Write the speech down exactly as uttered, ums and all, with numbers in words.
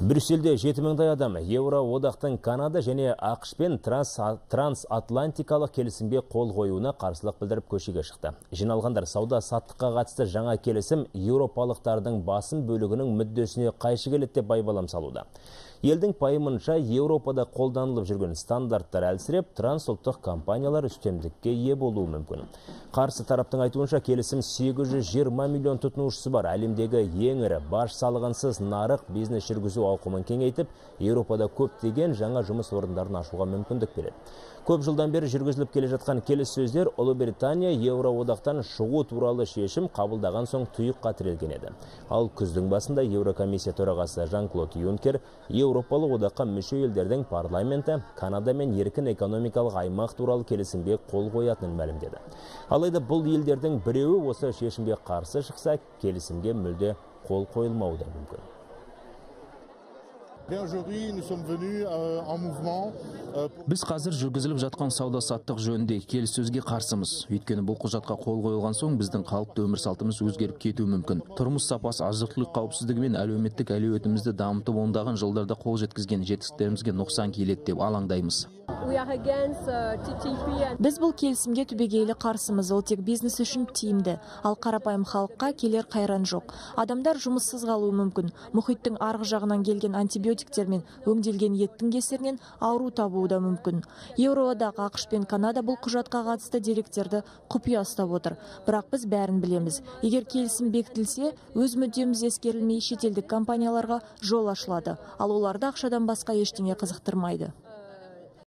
Брюссельде жеті мыңдай адам Еуроодақтың Канада және ақш-пен трансатлантикалық келісімге қол қоюына қарсылық білдіріп көшеге шықты. Жиналғандар сауда-саттыққа қатысты жаңа келісім еуропалықтардың басым бөлігінің мүддесіне қайшы келеді деп байбалам салуда. Елдің пайымынша Еуропада қолданылып жүрген стандарттар әлсіреп, трансұлттық компаниялар үстемдікке ие болуы мүмкін. Қарсы тараптың айтуынша келісім сегіз жүз жиырма миллион тұтынушысы бар әлемдегі ең ірі баж салығынсыз нарық бизнес жүргізу ауқымын кеңейтіп, Еуропада көптеген жаңа жұмыс орындарын ашуға мүмкіндік береді. Көп жылдан бері жүргізіліп келе жатқан келіссөздер Ұлыбритания Еуроодақтан шығу туралы шешім қабылдаған соң тұйыққа тірелген еді. Ал күздің басында Еурокомиссия төрағасы Жан Клод Юнкер Еуропалық одаққа мүше елдердің парламенті Канада мен еркін экономикалық аймақ туралы келісімге қол қоятынын мәлімдеді. Алайда бұл елдердің біреуі осы шешімге қарсы шықса, келісімге мүлде қол қойылмауы да мүмкін. Біз қазір жүргізіліп жатқан сауда-саттық жөнінде келіссөзге қарсымыз. Өйткені бұл құжатқа қол қойылған соң біздің қалыпты өмір салтымыз өзгеріп кетуі мүмкін. Тұрмыс сапасы, азық-түлік қауіпсіздігі мен әлеуметтік әлеуетімізді дамытып ондаған жылдарда қол жеткізген жетістіктерімізге нұқсан келеді деп алаңдаймыз. Біз бұл келісімге түбегейлі қарсымыз. Ол тек бизнес үшін тиімді, ал қарапайым халыққа келер қайран жоқ. Адамдар жұмыссыз қалуы мүмкін. Мұхиттың арғы жағынан келген антибиотиктер мен өңделген еттің кесірінен ауру табуы да мүмкін. Еуроодақ, ақш пен Канада бұл құжатқа қатысты деректерді құпия ұстап отыр. Бірақ біз бәрін білеміз. Егер келісім бекітілсе, өз мүддеміз ескерілмей шетелдік компанияларға жол ашылады, ал оларды ақшадан басқа ештеңе қызықтырмайды.